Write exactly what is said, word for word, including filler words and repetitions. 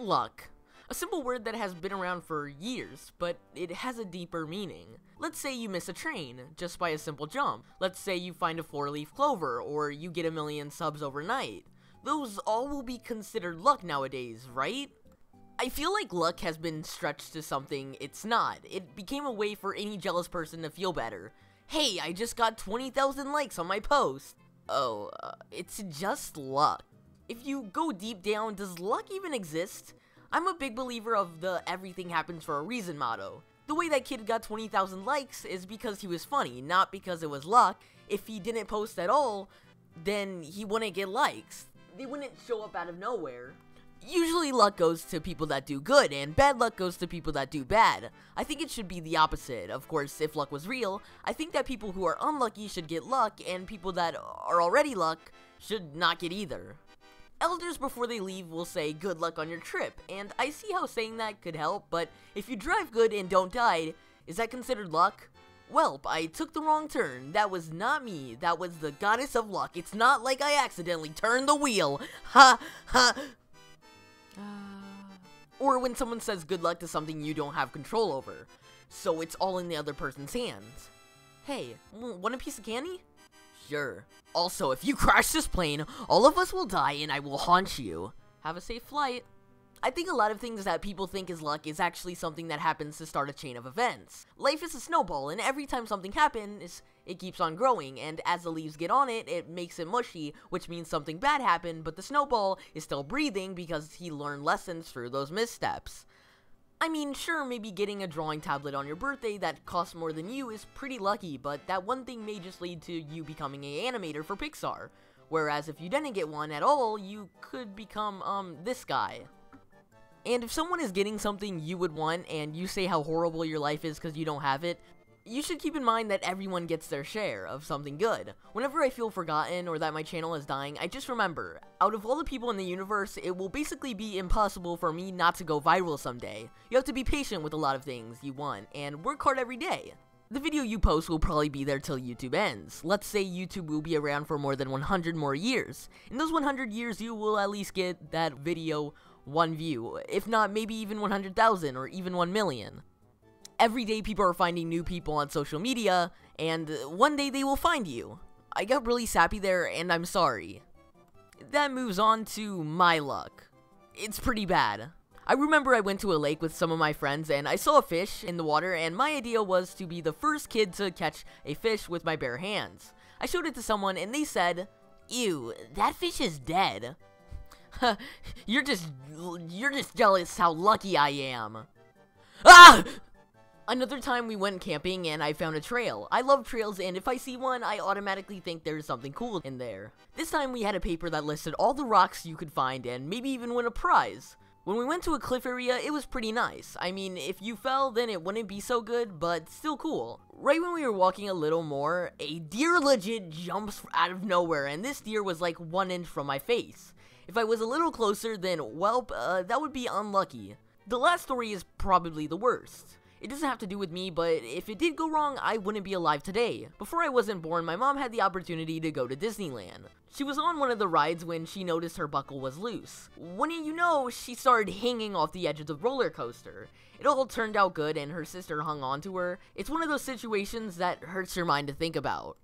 Luck. A simple word that has been around for years, but it has a deeper meaning. Let's say you miss a train, just by a simple jump. Let's say you find a four-leaf clover, or you get a million subs overnight. Those all will be considered luck nowadays, right? I feel like luck has been stretched to something it's not. It became a way for any jealous person to feel better. Hey, I just got twenty thousand likes on my post. Oh, uh, it's just luck. If you go deep down, does luck even exist? I'm a big believer of the everything happens for a reason motto. The way that kid got twenty thousand likes is because he was funny, not because it was luck. If he didn't post at all, then he wouldn't get likes. They wouldn't show up out of nowhere. Usually luck goes to people that do good, and bad luck goes to people that do bad. I think it should be the opposite. Of course, if luck was real, I think that people who are unlucky should get luck, and people that are already luck should not get either. Elders before they leave will say good luck on your trip, and I see how saying that could help, but if you drive good and don't die, is that considered luck? Welp, I took the wrong turn. That was not me. That was the goddess of luck. It's not like I accidentally turned the wheel. Ha ha. Uh... Or when someone says good luck to something you don't have control over, so it's all in the other person's hands. Hey, want a piece of candy? Sure. Also, if you crash this plane, all of us will die and I will haunt you. Have a safe flight. I think a lot of things that people think is luck is actually something that happens to start a chain of events. Life is a snowball, and every time something happens, it keeps on growing, and as the leaves get on it, it makes it mushy, which means something bad happened, but the snowball is still breathing because he learned lessons through those missteps. I mean, sure, maybe getting a drawing tablet on your birthday that costs more than you is pretty lucky, but that one thing may just lead to you becoming an animator for Pixar. Whereas if you didn't get one at all, you could become, um, this guy. And if someone is getting something you would want and you say how horrible your life is because you don't have it, you should keep in mind that everyone gets their share of something good. Whenever I feel forgotten or that my channel is dying, I just remember, out of all the people in the universe, it will basically be impossible for me not to go viral someday. You have to be patient with a lot of things you want, and work hard every day. The video you post will probably be there till YouTube ends. Let's say YouTube will be around for more than one hundred more years. In those one hundred years, you will at least get that video one view, if not maybe even one hundred thousand or even one million. Every day people are finding new people on social media, and one day they will find you. I got really sappy there, and I'm sorry. That moves on to my luck. It's pretty bad. I remember I went to a lake with some of my friends, and I saw a fish in the water, and my idea was to be the first kid to catch a fish with my bare hands. I showed it to someone, and they said, "Ew, that fish is dead." you're just, you're just jealous how lucky I am. Ah! Another time we went camping and I found a trail. I love trails, and if I see one, I automatically think there's something cool in there. This time we had a paper that listed all the rocks you could find and maybe even win a prize. When we went to a cliff area, it was pretty nice. I mean, if you fell, then it wouldn't be so good, but still cool. Right when we were walking a little more, a deer legit jumps out of nowhere, and this deer was like one inch from my face. If I was a little closer, then welp, uh, that would be unlucky. The last story is probably the worst. It doesn't have to do with me, but if it did go wrong, I wouldn't be alive today. Before I wasn't born, my mom had the opportunity to go to Disneyland. She was on one of the rides when she noticed her buckle was loose. Wouldn't you know, she started hanging off the edge of the roller coaster. It all turned out good, and her sister hung on to her. It's one of those situations that hurts your mind to think about.